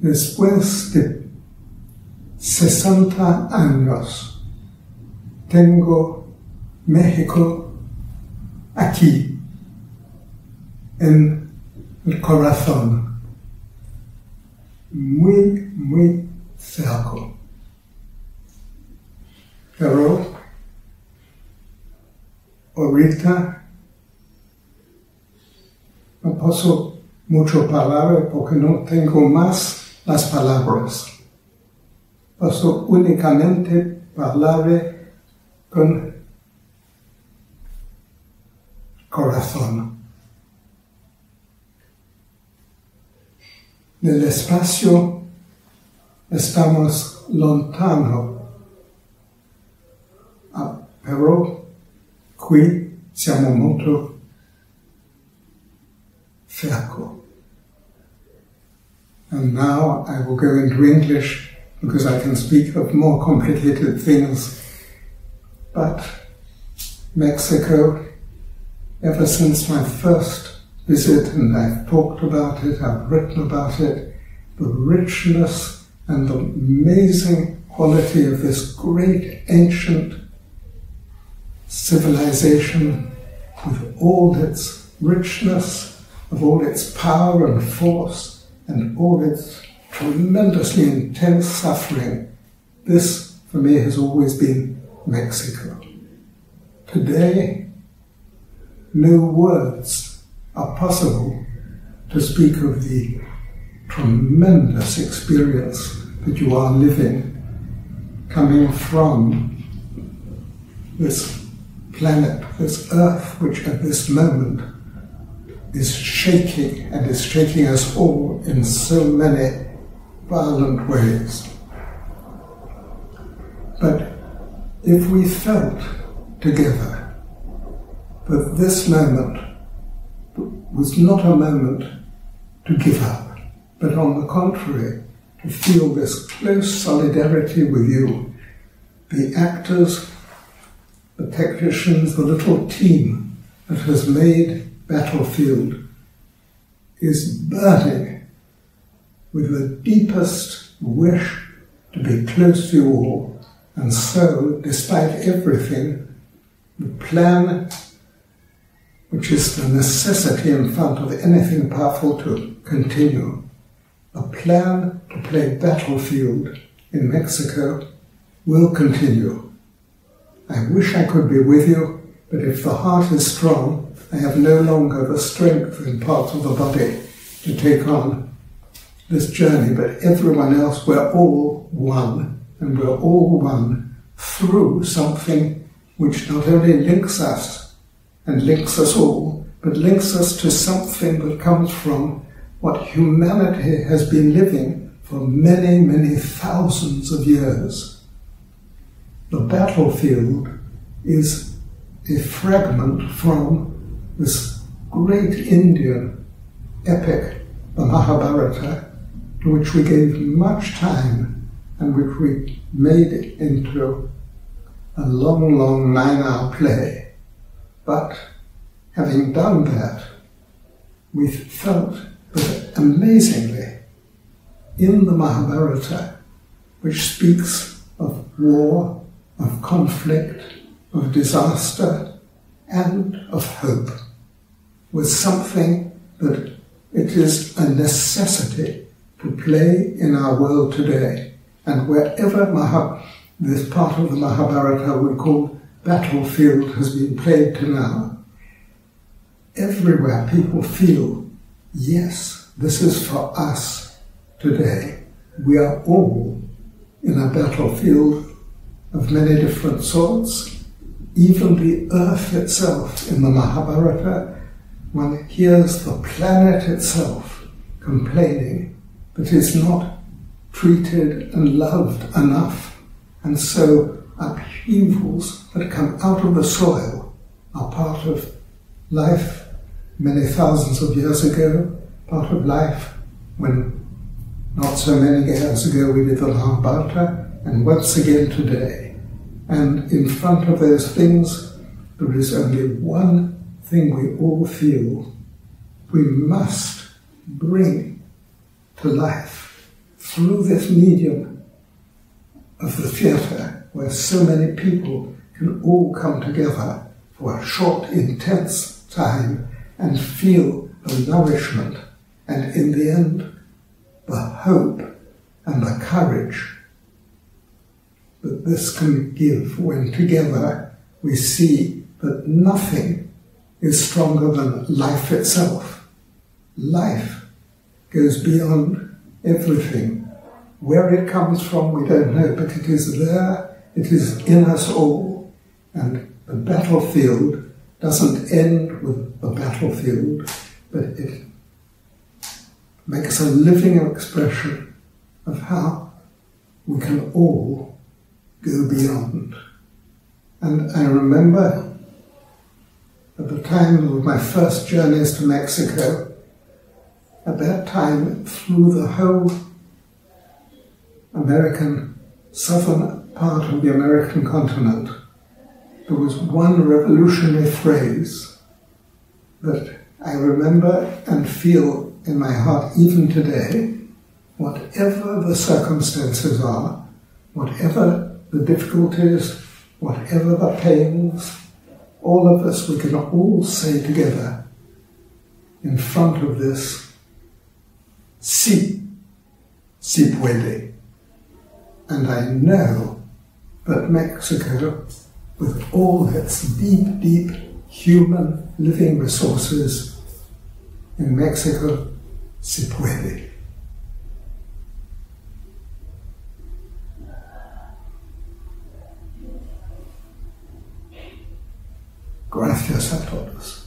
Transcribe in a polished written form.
Después de 60 años, tengo México aquí, en el corazón, muy, muy cerca. Pero ahorita no paso mucho palabra porque no tengo más las palabras. Paso únicamente palabra con corazón. En el espacio estamos lontano. Però qui siamo molto fiacco. And now I will go into English because I can speak of more complicated things. But Mexico, ever since my first visit, and I've talked about it, I've written about it, the richness and the amazing quality of this great ancient civilization, with all its richness, of all its power and force, and all its tremendously intense suffering. This, for me, has always been Mexico. Today, no words are possible to speak of the tremendous experience that you are living, coming from this planet, this earth, which at this moment is shaking, and is shaking us all in so many violent ways. But if we felt together that this moment was not a moment to give up, but on the contrary, to feel this close solidarity with you, the actors, the technicians, the little team that has made Battlefield is burning with the deepest wish to be close to you all. And so, despite everything, the plan, which is the necessity in front of anything powerful to continue, a plan to play Battlefield in Mexico will continue. I wish I could be with you, but if the heart is strong, I have no longer the strength in parts of the body to take on this journey. But everyone else, we're all one, and we're all one through something which not only links us and links us all, but links us to something that comes from what humanity has been living for many, many thousands of years. The battlefield is a fragment from this great Indian epic, the Mahabharata, to which we gave much time and which we made it into a long, long 9-hour play. But having done that, we felt that amazingly, in the Mahabharata, which speaks of war, of conflict, of disaster, and of hope, was something that it is a necessity to play in our world today. And wherever this part of the Mahabharata we call Battlefield has been played to now, everywhere people feel, yes, this is for us today. We are all in a battlefield of many different sorts. Even the earth itself in the Mahabharata, one hears the planet itself complaining that it's not treated and loved enough, and so upheavals that come out of the soil are part of life many thousands of years ago, part of life when not so many years ago we did the Lambata, and once again today. And in front of those things, there is only one thing we all feel. We must bring to life through this medium of the theatre, where so many people can all come together for a short, intense time and feel the nourishment and, in the end, the hope and the courage that this can give when together we see that nothing is stronger than life itself. Life goes beyond everything. Where it comes from, we don't know, but it is there, it is in us all, and the battlefield doesn't end with the battlefield, but it makes a living expression of how we can all go beyond. And I remember at the time of my first journeys to Mexico, at that time through the whole American, southern part of the American continent, there was one revolutionary phrase that I remember and feel in my heart even today. Whatever the circumstances are, whatever the difficulties, whatever the pains, all of us, we can all say together in front of this, sí, sí puede. And I know that Mexico, with all its deep, deep human living resources, in Mexico, sí puede. Gracias a todos.